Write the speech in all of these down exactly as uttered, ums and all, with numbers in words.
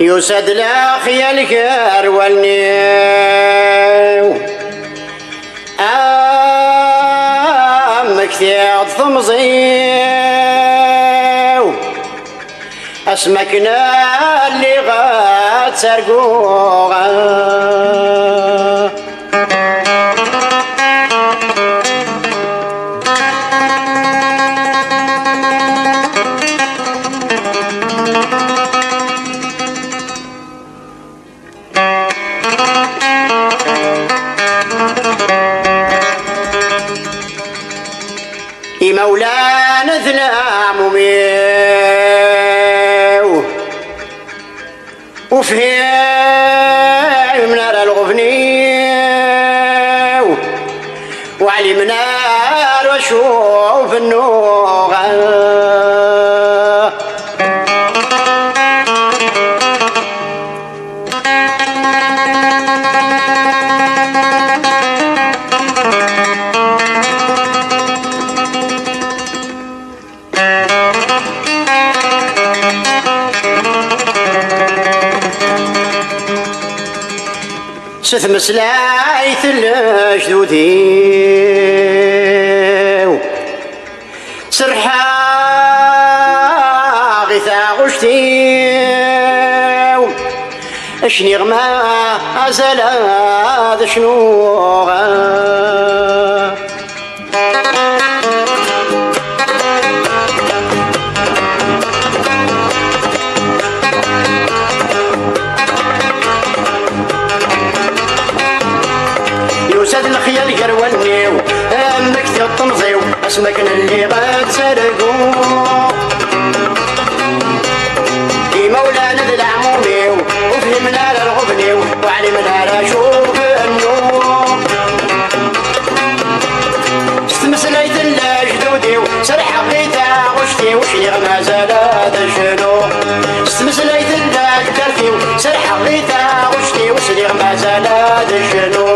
يسد لاخي الكار والنيو أم كثير ثمزيو أسمكنا اللي غاد سرقوغا مولانا ثلام ميو وفهم نار الغفنيو وعلمنا وشوف النوغا ستمس لايث الجدوديو سرحا غثا غشتيو اشني غما أزلاد شنوغا اسمك اللي غاد سرقوه في مولانا دلعموميو وفهمنا للغبنيو وعلمنا لشوف النوم استمسليت لجدوديو سرح قيتا غشتي وشي غما زالات شنو استمسليت لجدرديو سرح قيتا غشتي وشي غما زالات شنو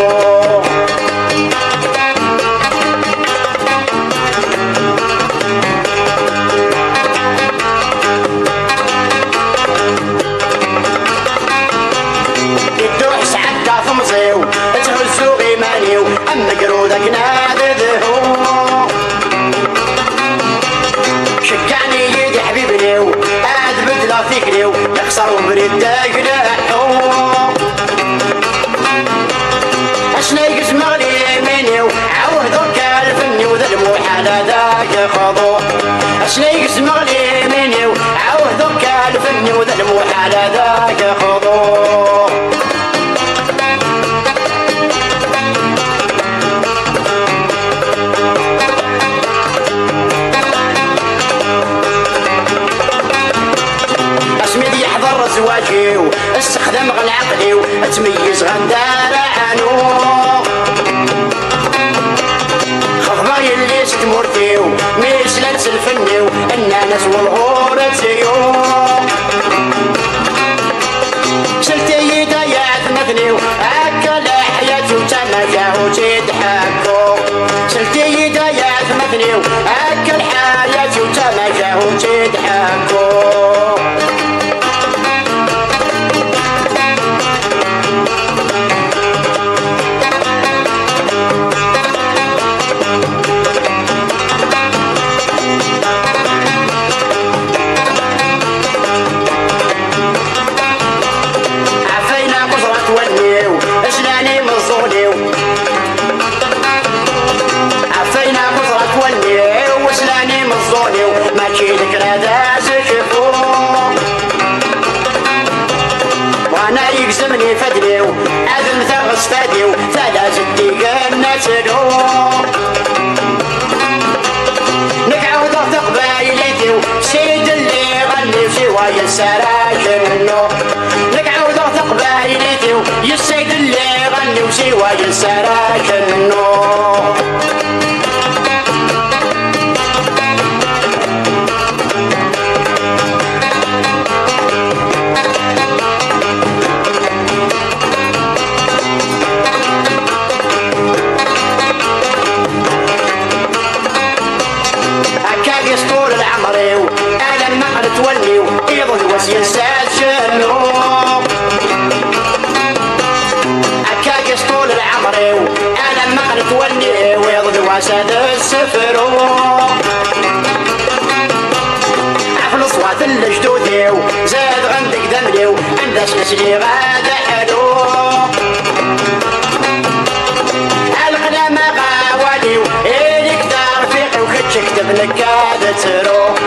يخسروا بريدك نحو أشنايك سمغلي منيو عوه ذوك الفني وذلمو حالا ذاك خضو أشنايك سمغلي منيو عوه ذوك الفني وذلمو حالا ذاك خضو زواجيو استخدم غل عقليو اتميز غندار عنو خضباي اللي ستمورتيو ميش لنس الفنيو النانس والغورتيو سلتي دايات مثنيو هكا لحياتي وتمتعو تضحكو سلتي دايات مثنيو هكا لحياتي وتمتعو تضحكو سراك النور القدامى غاوالي إلي كدار فيقي وخدش كتب لك هذا تروح